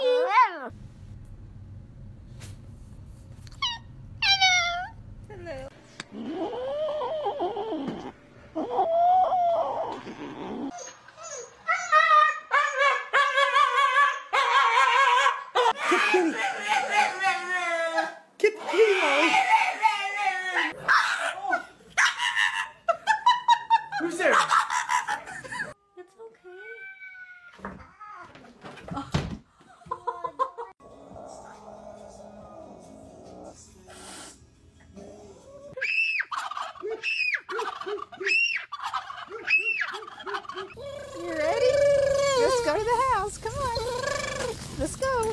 you. Hello. Hello. Get the kitty away. Who's there? It's okay. Go to the house. Come on. Let's go.